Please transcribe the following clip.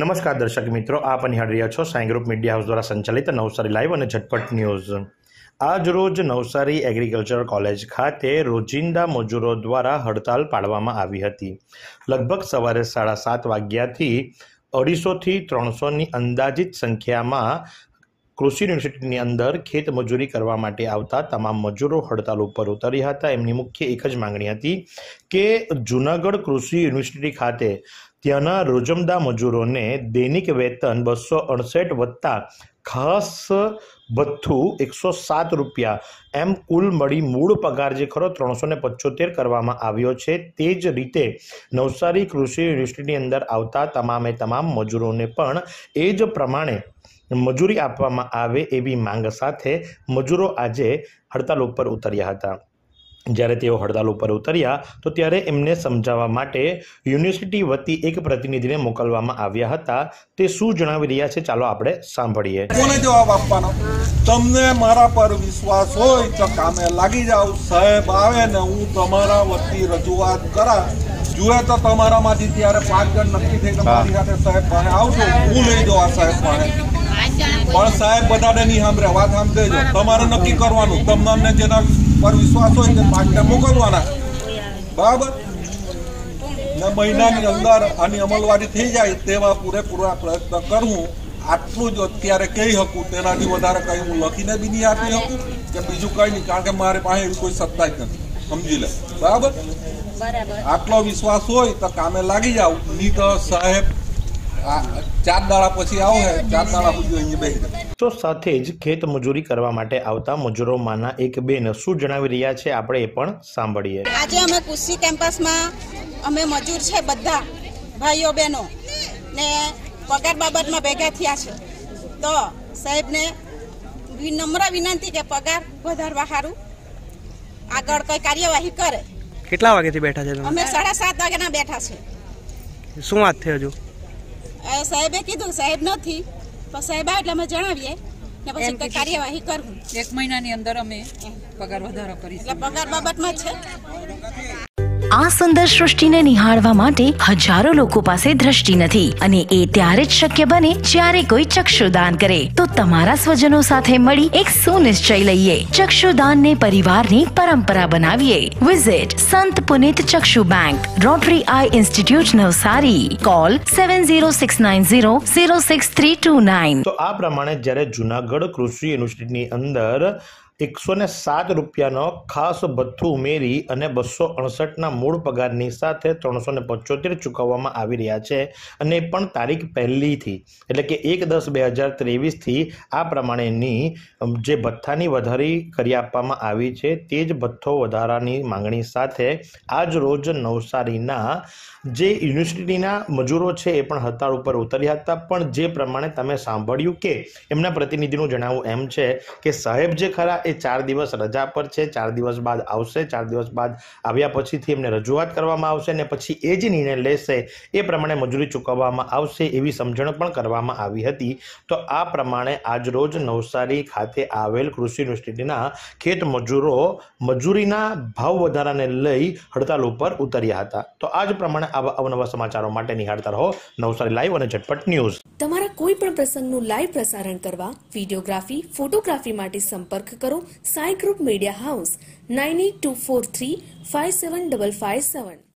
नमस्कार दर्शक मित्रों, आप निहाळी રહ્યા છો સાઈ ગ્રુપ મીડિયા હાઉસ દ્વારા સંચાલિત નવસારી લાઇવ અને ઝટપટ ન્યૂઝ। આજ રોજ નવસારી એગ્રીકલ્ચર કોલેજ ખાતે રોજિંદા મજૂરો દ્વારા હડતાલ પાડવામાં આવી હતી। લગભગ સવારે 7:30 વાગ્યાથી 250 થી 300ની અંદાજિત સંખ્યામાં કૃષિ યુનિવર્સિટીની અંદર ખેત મજૂરી કરવા માટે આવતા તમામ મજૂરો હડતાલ ઉપર ઉતર્યા હતા। એમની મુખ્ય એક જ માંગણી હતી કે જૂનાગઢ કૃષિ યુનિવર્સિટી ખાતે ત્યાંના રોજમદા મજૂરોને દૈનિક વેતન 268 વત્તા ખાસ ભથ્થું 107 રૂપિયા એમ કુલ મળી મૂળ પગાર જે ખરો 375 કરવામાં આવ્યો છે। તે જ રીતે નવસારી કૃષિ યુનિવર્સિટીની અંદર આવતા તમામે તમામ મજૂરોને પણ એ જ પ્રમાણે મજૂરી આપવામાં આવે એવી માંગ સાથે મજૂરો આજે હડતાલ ઉપર ઉતર્યા હતા। જ્યારે તેઓ હડતાલ ઉપર ઉતર્યા તો ત્યારે એમને સમજાવવા માટે યુનિવર્સિટી વતી એક પ્રતિનિધિને મોકલવામાં આવ્યા હતા। તે શું જણાવી રહ્યા છે ચાલો આપણે સાંભળીએ। કોને જવાબ આપવાનો? તમને મારા પર વિશ્વાસ હોય તો કામે લાગી જાવ, સાહેબ આવે ને હું તમારા વતી રજૂઆત કરા, જુએ તો તમારામાંથી ત્યારે 5 જણ નક્કી થઈ તમારી સાથે સાહેબ પાસે આવજો, હું લઈ જવા સાહેબ પાસે। પણ સાહેબ બધાને નહીં સાંભળે, વાત સાંભળજો, તમારે નક્કી કરવાનું, તમને જેના પર વિશ્વાસ હોય તે પાકને મોકલવાના, બરાબર ને? મહિનાની અંદર આની અમલવારી થઈ જાય તેવા પૂરેપૂરા પ્રયત્ન કરવું, આટલું જ અત્યારે કહી શકું। તેનાથી વધારે કંઈ હું લખીને બી નહીં આપી શકું કે બીજું કંઈ નહીં, કારણ કે મારી પાસે એવી કોઈ સત્તા જ નથી, સમજી લે, બરાબર? આટલો વિશ્વાસ હોય તો કામે લાગી જાવ, નહીં તો સાહેબ તો સાથે જ ખેત મજૂરી કરવા માટે આવતા મજૂરોમાંના એક બેન શું જણાવી રહ્યા છે આપણે એ પણ સાંભળીએ। આજે અમે કૃષિ કેમ્પસમાં અમે મજૂર છે બધા ભાઈઓ બહેનો ને પગાર બાબતમાં ભેગા થયા છે, તો સાહેબને નમ્ર વિનંતી કે પગાર વધારવા સારું આગળ કોઈ કાર્યવાહી કરે। કેટલા વાગ્યાથી બેઠા છે? અમે 7:30 વાગ્યાના બેઠા છે। શું વાત થઈ? હજુ સાહેબે કીધું સાહેબ નથી, પણ સાહેબ એટલે અમે જણાવીએ ને પછી કઈ કાર્યવાહી કરવું। એક મહિનાની અંદર અમે પગાર વધારો કરીશું, એટલે પગાર બાબતમાં છે। આ સુંદર સૃષ્ટિને નિહાળવા માટે હજારો લોકો પાસે દ્રષ્ટિ નથી, અને એ ત્યારે જ શક્ય બને જ્યારે કોઈ ચક્ષુદાન કરે। તો તમારા સ્વજનો સાથે મળી એક સુનિશ્ચય લઈએ, ચક્ષુદાનને પરિવારની પરંપરા બનાવીએ। વિઝિટ સંત Punit Chakshu bank, rotary eye institute Navsari, call 7069006329। तो आ प्रमाणे જ્યારે જૂનાગઢ કૃષિ યુનિવર્સિટીની અંદર 107 રૂપિયાનો ખાસ ભથ્થું ઉમેરી અને 268ના મૂળ પગારની સાથે 375 ચૂકવવામાં આવી રહ્યા છે, અને પણ તારીખ પહેલીથી એટલે કે 1/10/2023થી આ પ્રમાણેની જે ભથ્થાની વધારી કરી આપવામાં આવી છે। તે જ ભથ્થો વધારાની માંગણી સાથે આજ રોજ નવસારીના જે યુનિવર્સિટીના મજૂરો છે એ પણ હડતાળ ઉપર ઉતર્યા હતા। પણ જે પ્રમાણે તમે સાંભળ્યું કે એમના પ્રતિનિધિનું જણાવવું એમ છે કે સાહેબ જે ખરા એ 4 દિવસ રજા પર છે, 4 દિવસ બાદ આવશે, 4 દિવસ બાદ આવ્યા પછીથી એમને રજૂઆત કરવામાં આવશે અને પછી એ જ નિર્ણય લેશે એ પ્રમાણે મજૂરી ચૂકવવામાં આવશે એવી સમજણ પણ કરવામાં આવી હતી। તો આ પ્રમાણે આજરોજ નવસારી ખાતે આવેલ કૃષિ યુનિવર્સિટીના ખેત મજૂરો મજૂરીના ભાવ વધારાને લઈ હડતાલ ઉપર ઉતર્યા હતા। તો આજ પ્રમાણે આવા અવનવા સમાચારો માટે નિહાળતા રહો નવસારી લાઈવ અને ઝટપટ ન્યૂઝ। તમારા કોઈ પણ પ્રસંગનું લાઈવ પ્રસારણ કરવા વિડીયોગ્રાફી ફોટોગ્રાફી માટે સંપર્ક करो साई ग्रुप मीडिया हाउस 9824357557।